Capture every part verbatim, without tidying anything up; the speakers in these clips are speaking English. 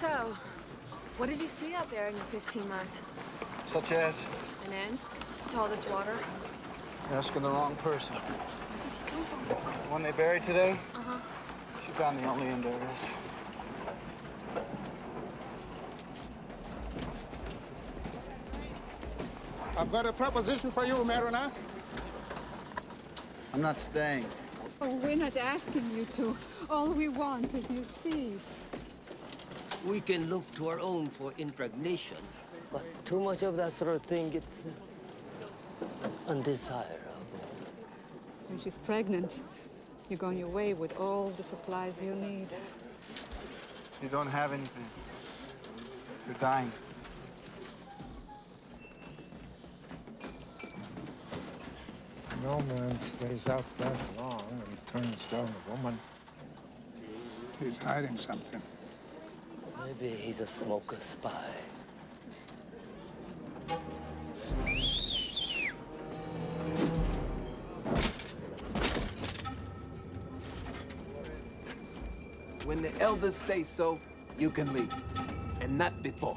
So, what did you see out there in your fifteen months? Such as? An inn? All this water? You're asking the wrong person. The one they buried today? Uh-huh. She found the only inn there is. I've got a proposition for you, Mariner. I'm not staying. Oh, we're not asking you to. All we want is your seed. We can look to our own for impregnation. But too much of that sort of thing, it's uh, undesirable. When she's pregnant, you're going your way with all the supplies you need. You don't have anything. You're dying. No man stays out that long and turns down a woman. He's hiding something. Maybe he's a smoker spy. When the elders say so, you can leave, and not before.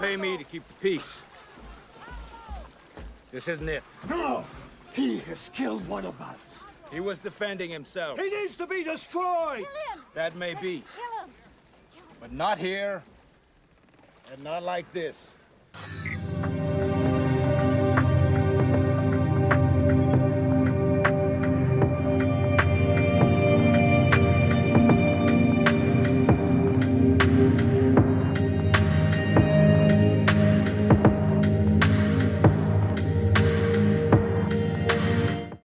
Pay me to keep the peace. This isn't it. No! He has killed one of us. He was defending himself. He needs to be destroyed! Kill him. That may be. Kill him. But not here, and not like this.